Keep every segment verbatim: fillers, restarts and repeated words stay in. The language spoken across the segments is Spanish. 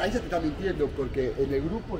Ahí se te está mintiendo, porque en el grupo...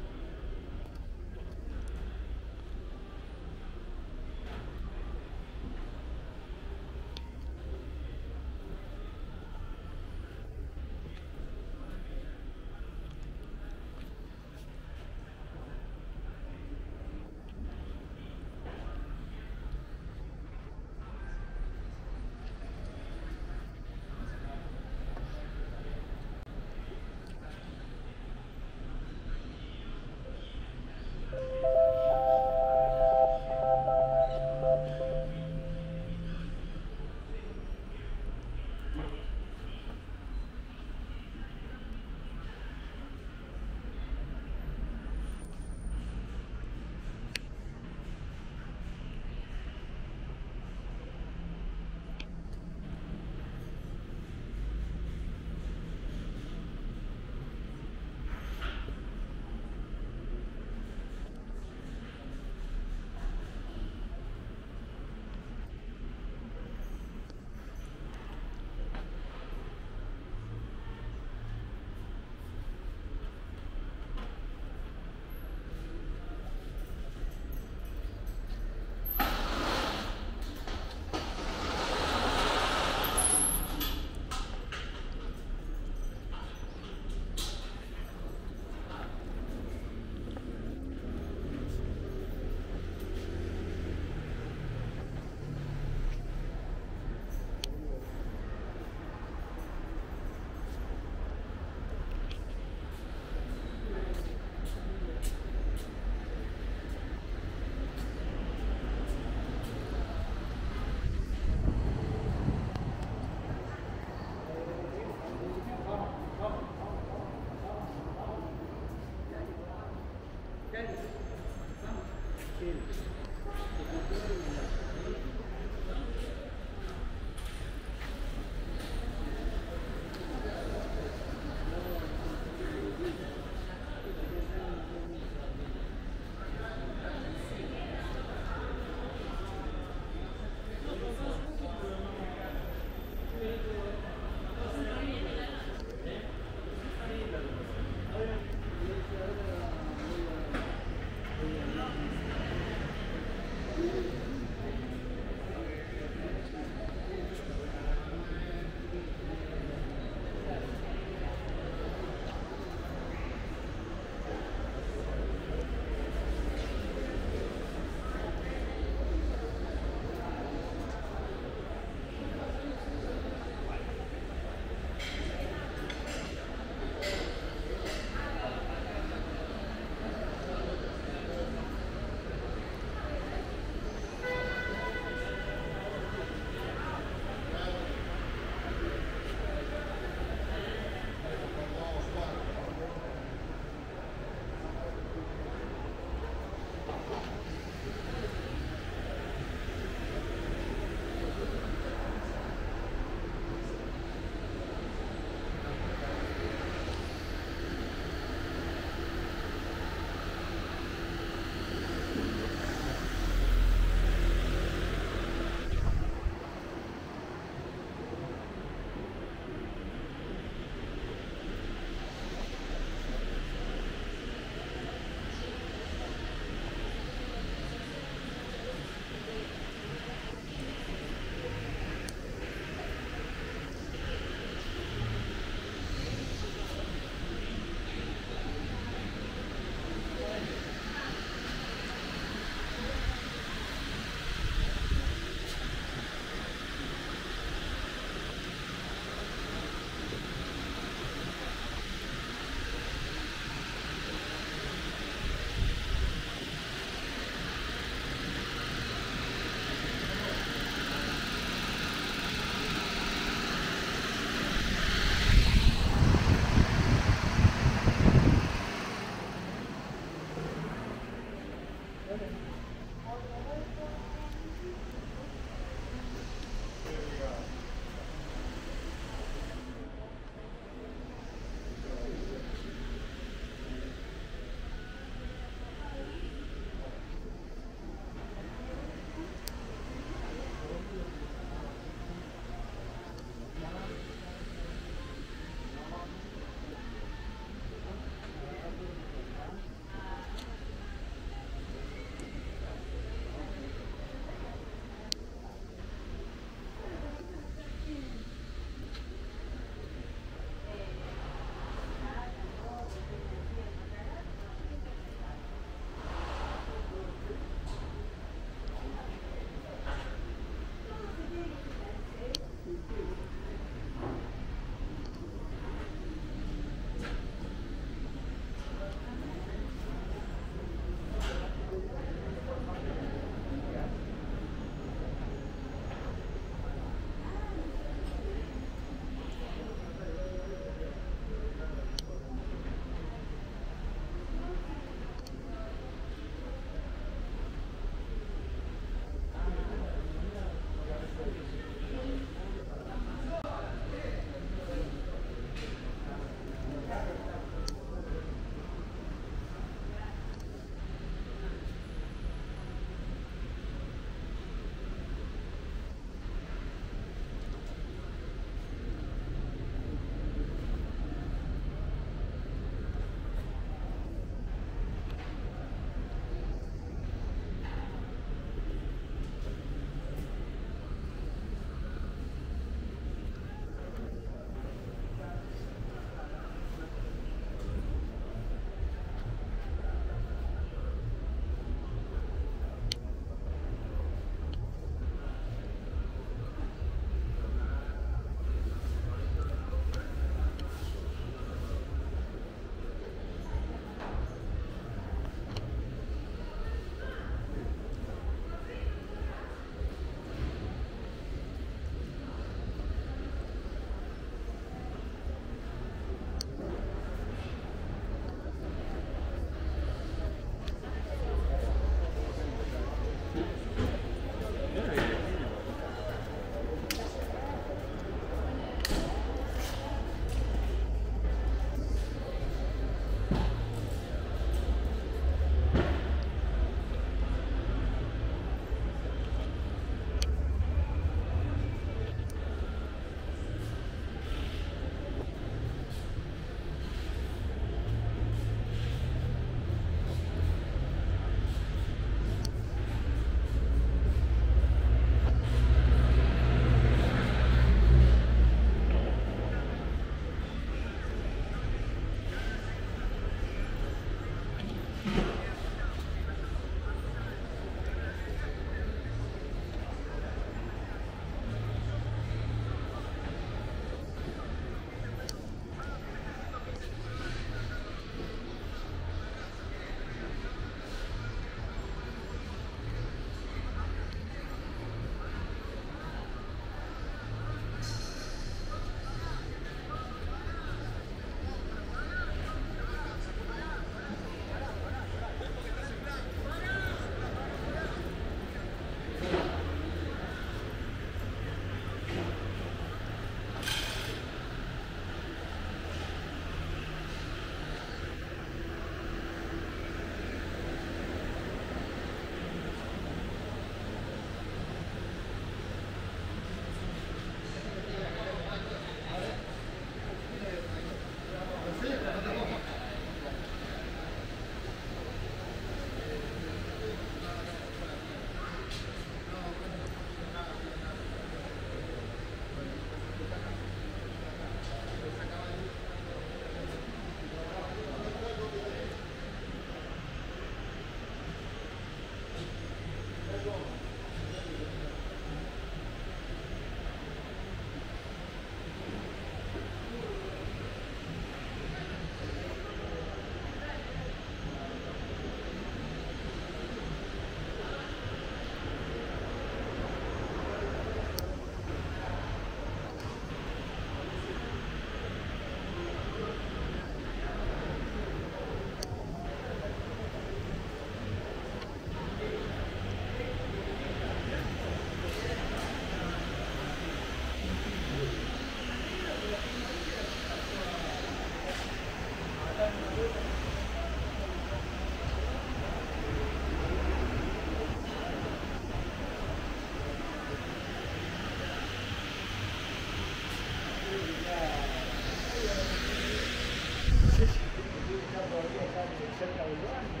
cerca del barrio,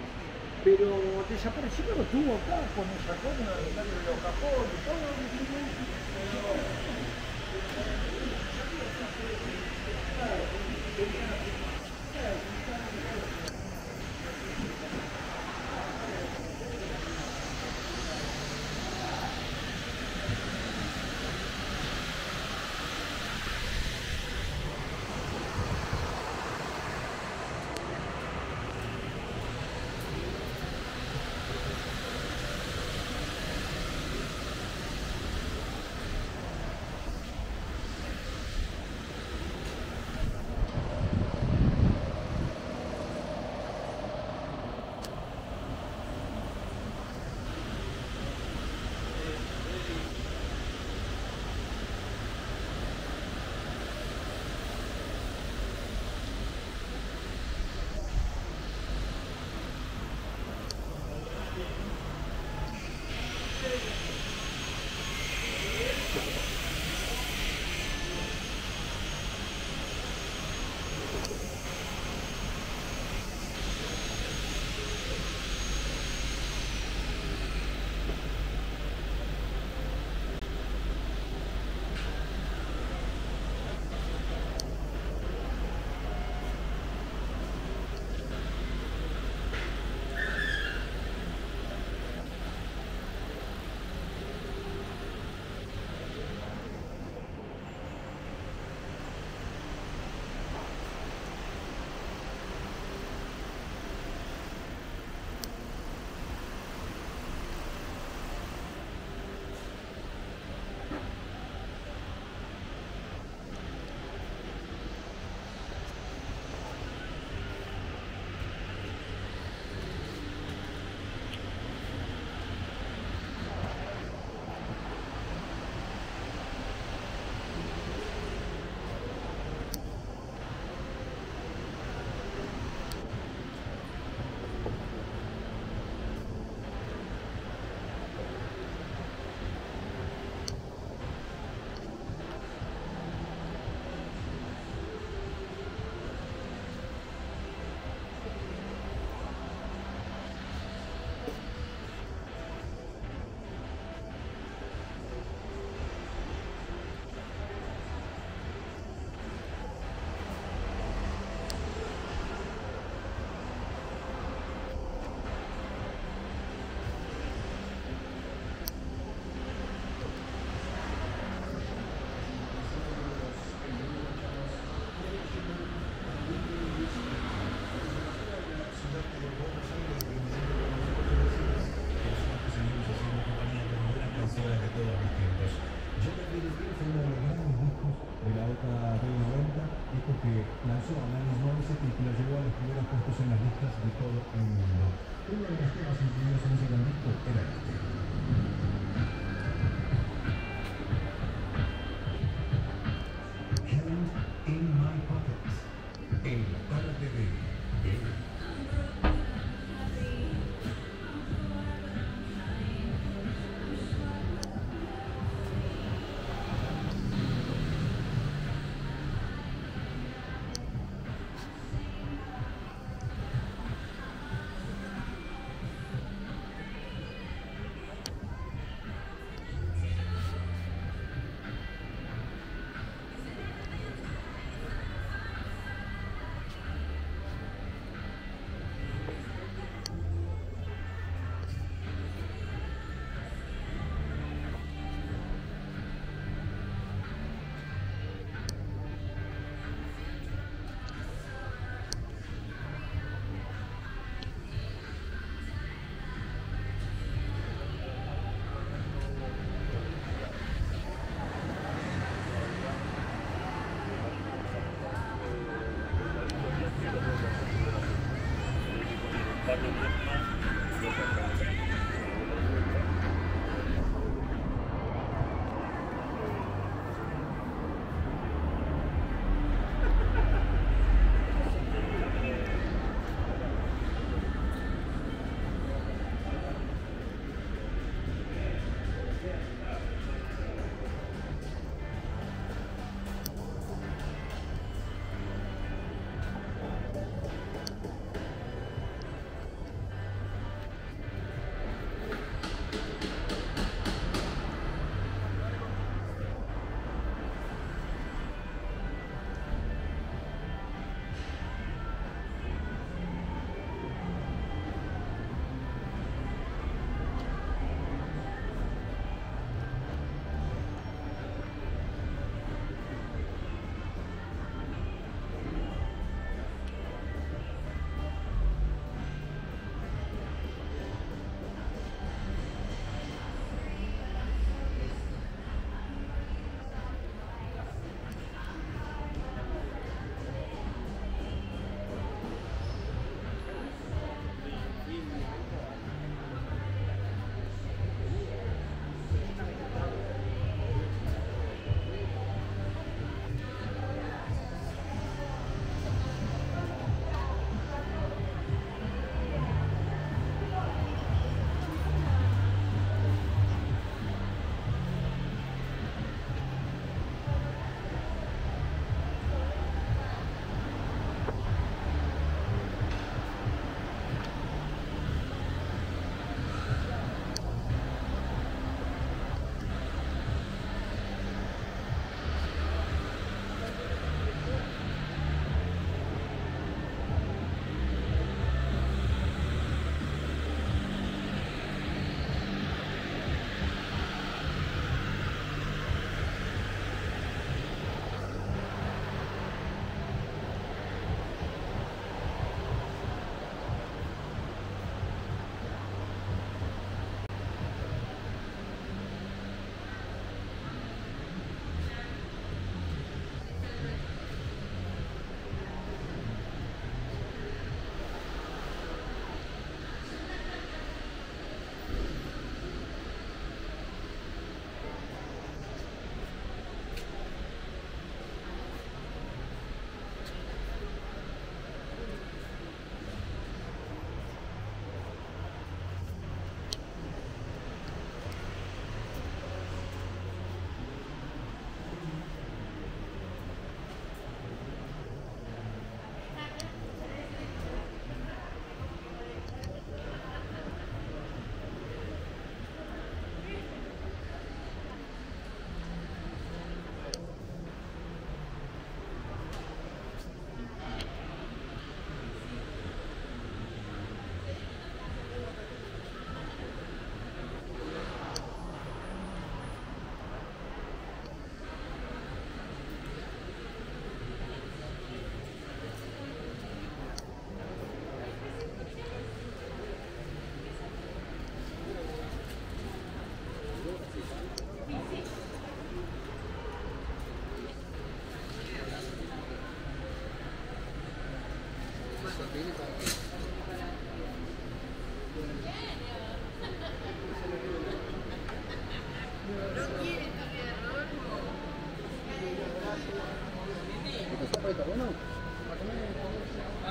pero desaparecido lo tuvo acá con el sacón, el alimentario de los cajones, todo lo que tuvo.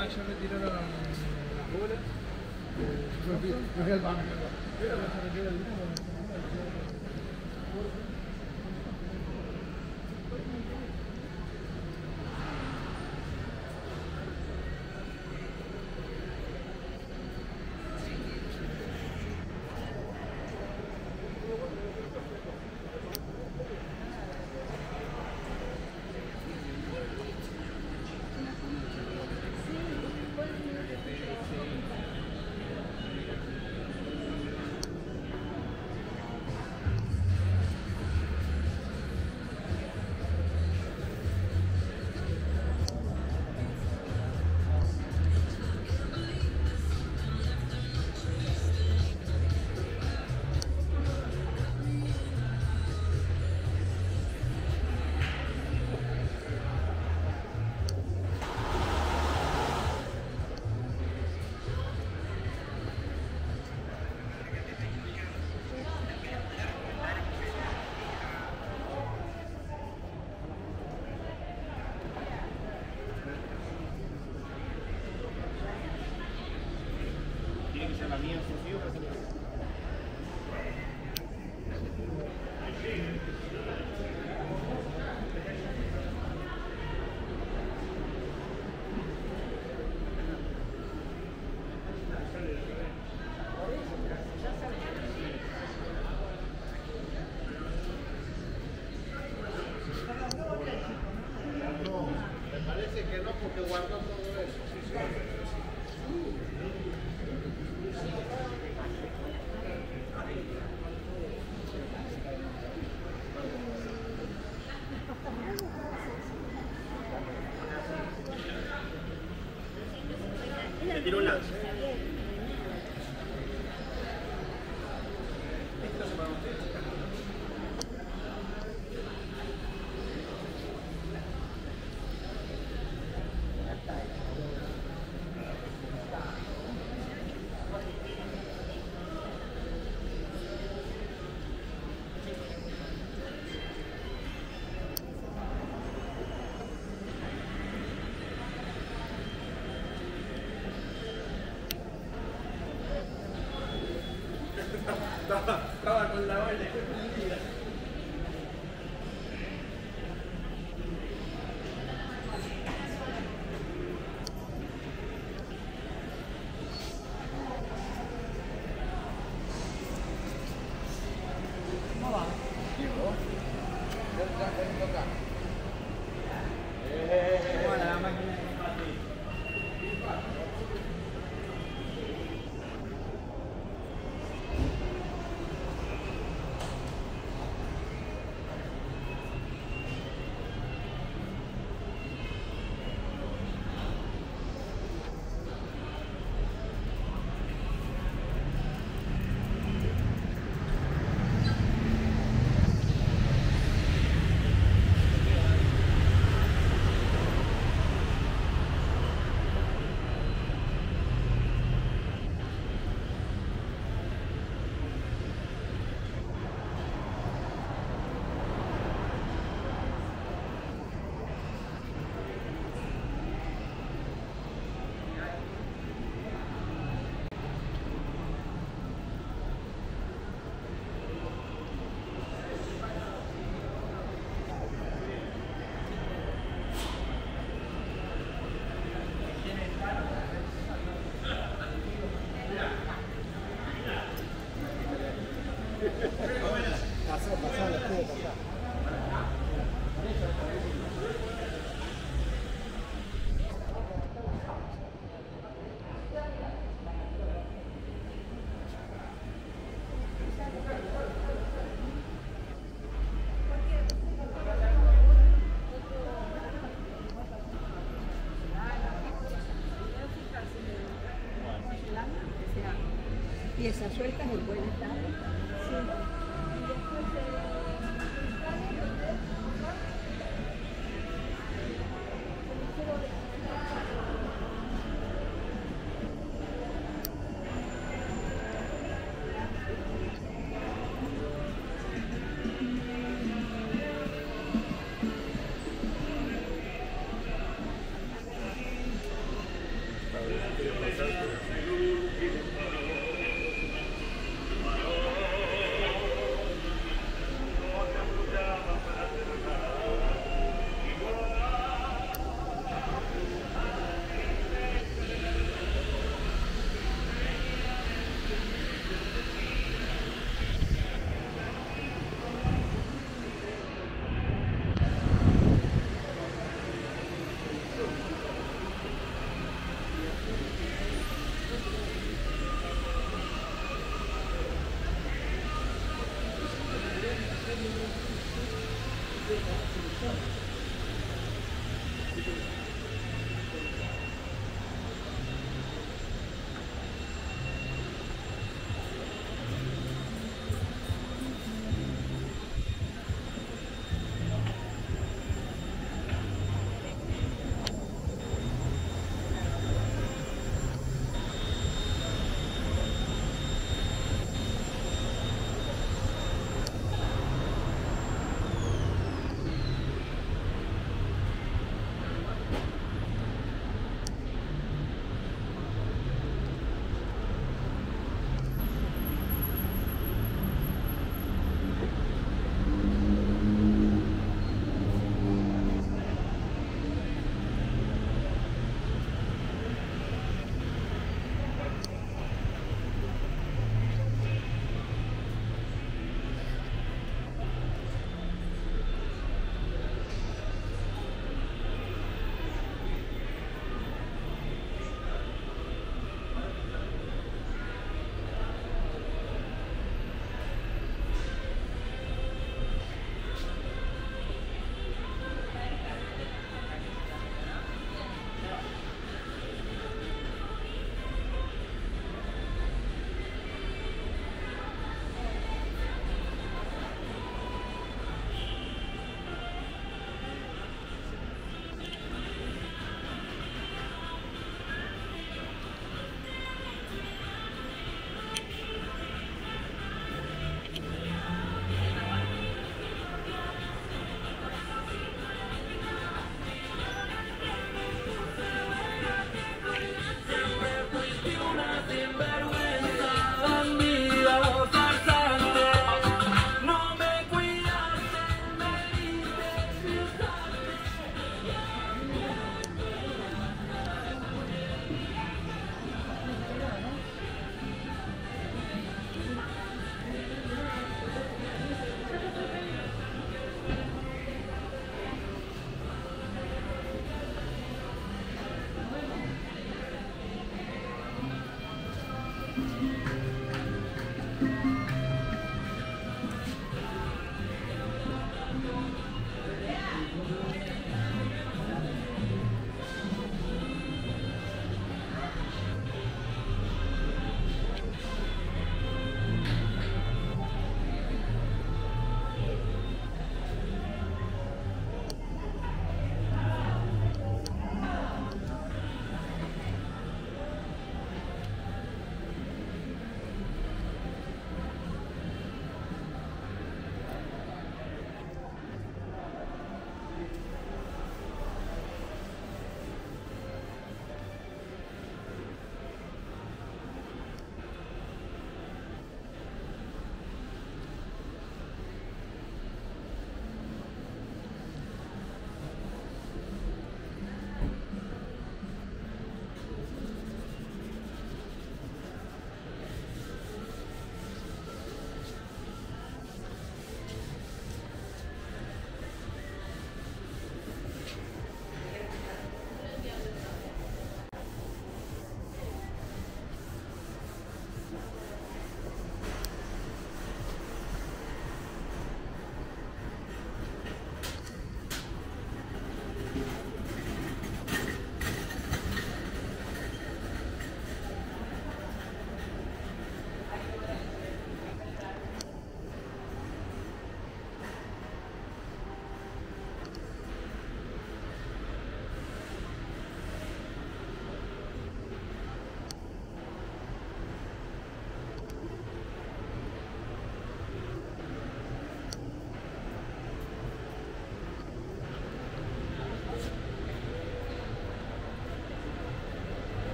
Ah, yo le tiro la bola. Me voy al banco. Estaba con la bola. ¿Cómo va? ¿Diego? ¿Cómo va la máquina de combatir? Y esas sueltas en buena tarde. Sí. Y después se...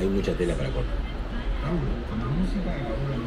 Hay mucha tela para cortar. Raúl, con la música y la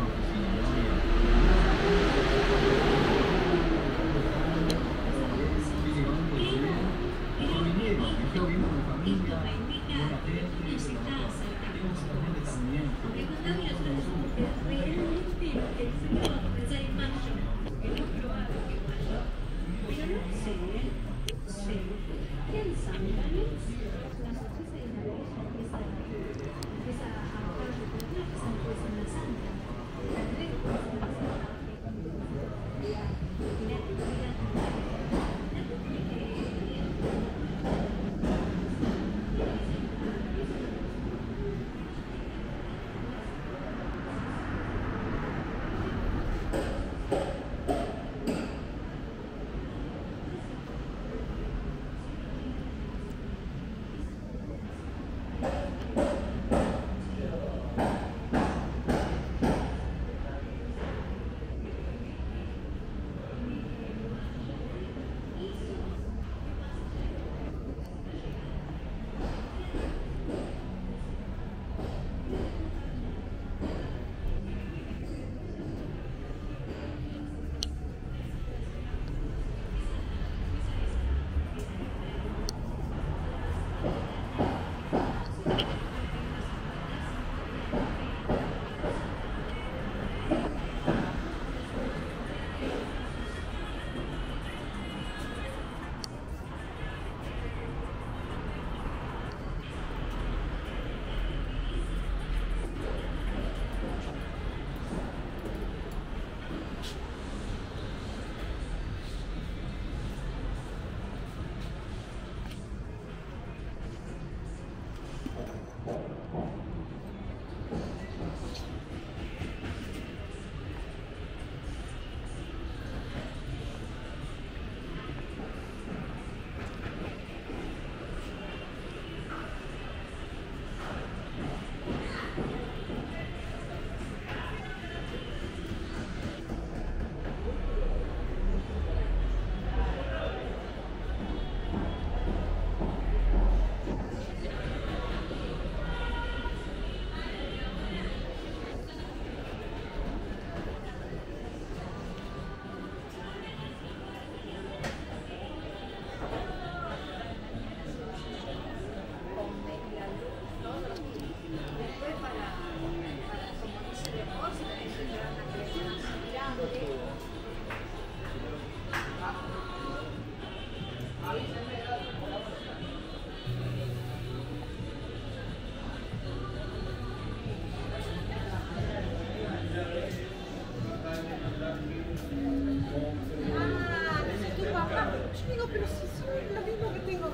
no, pero sí son las mismas que tengo.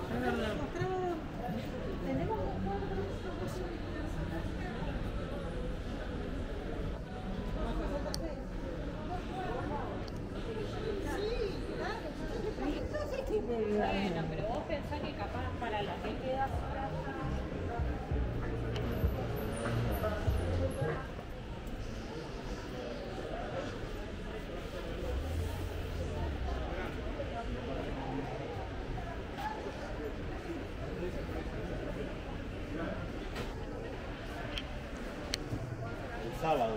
Tenemos bueno, pero vos pensás que capaz para la que queda sola. El sábado.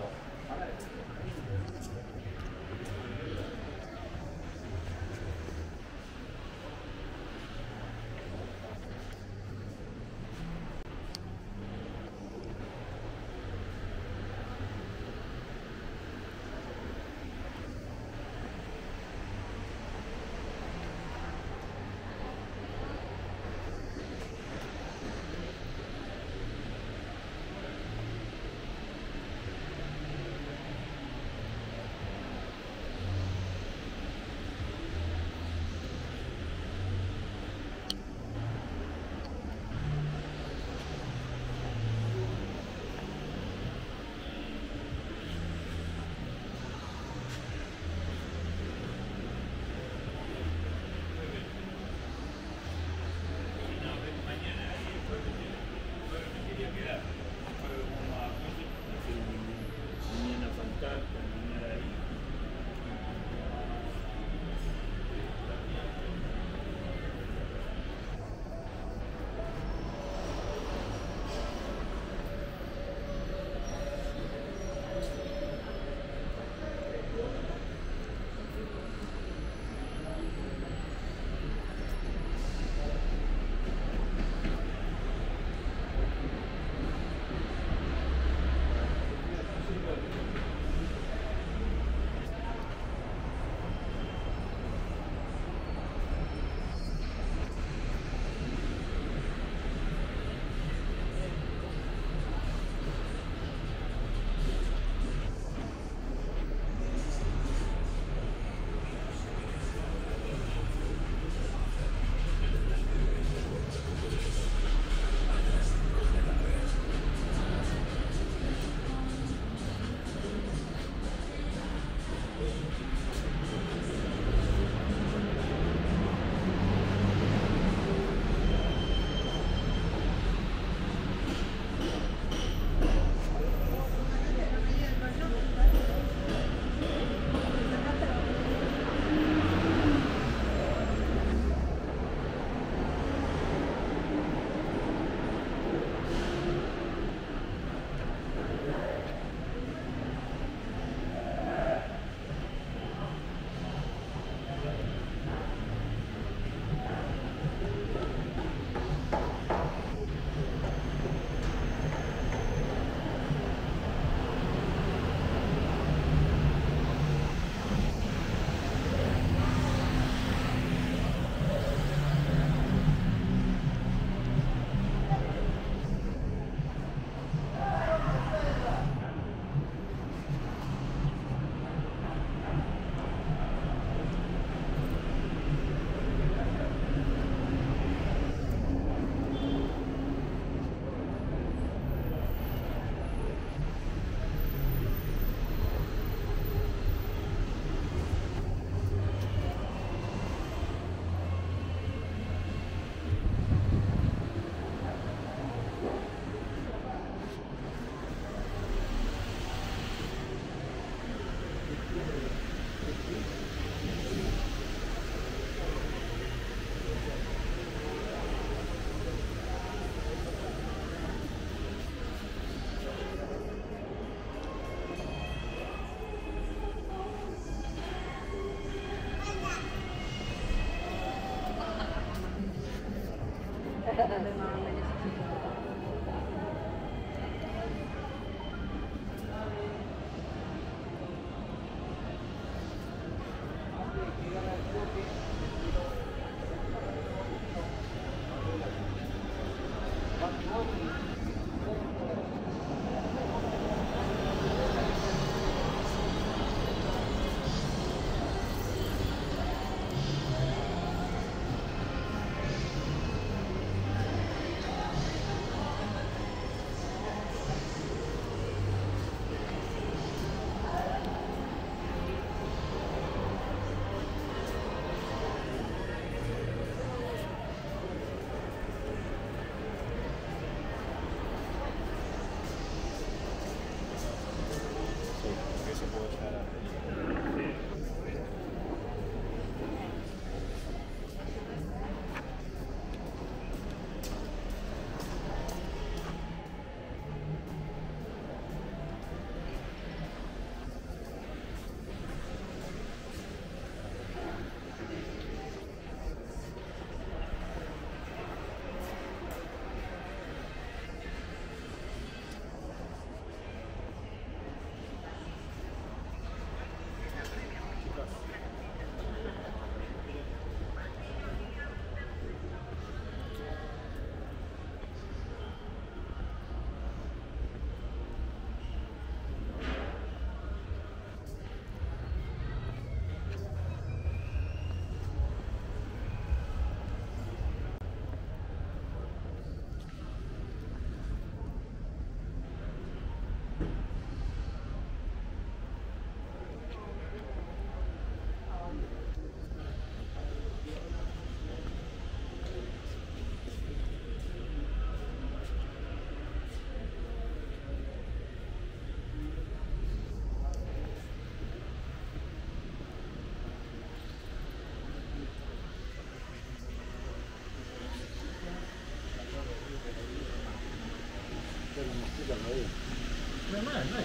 没卖，卖。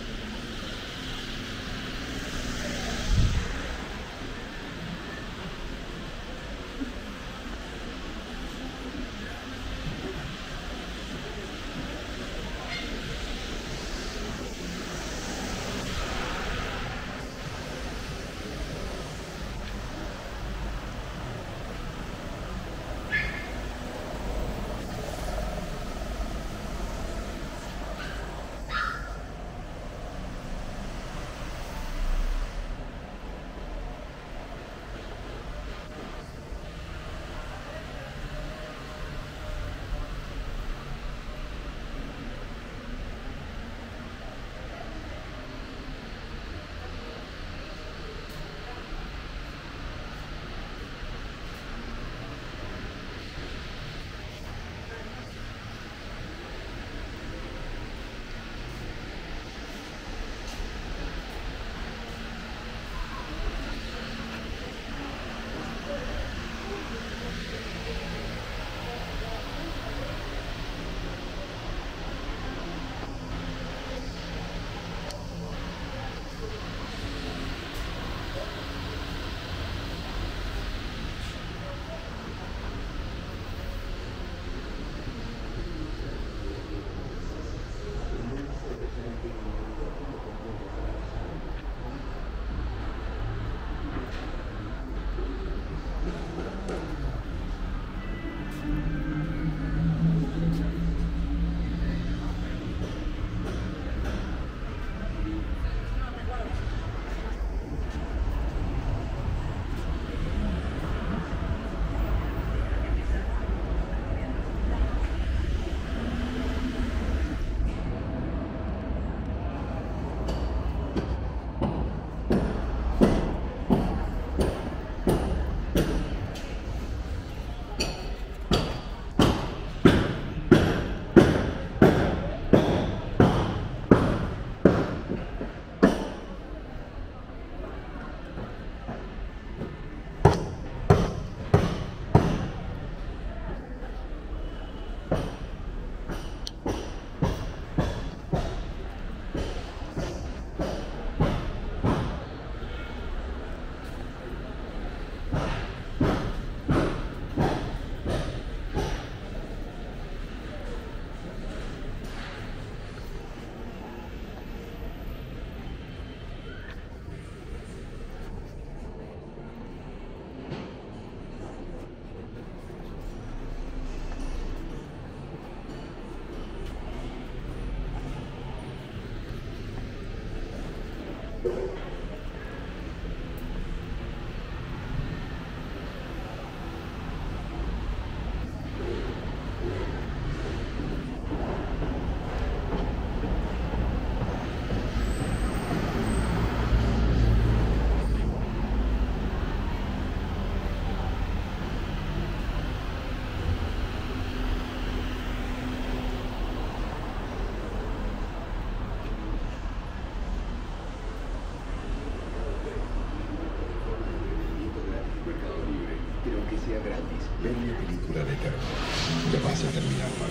planeta ya vas a terminar.